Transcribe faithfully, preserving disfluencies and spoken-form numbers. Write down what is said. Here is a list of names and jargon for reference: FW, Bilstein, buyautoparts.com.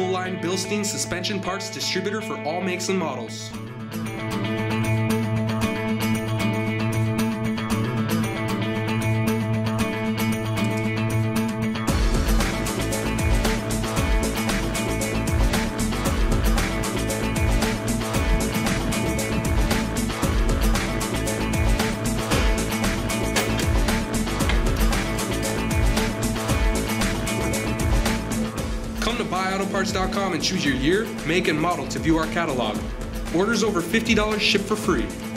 full-line Bilstein suspension parts distributor for all makes and models. Come to buy auto parts dot com and choose your year, make, and model to view our catalog. Orders over fifty dollars ship for free.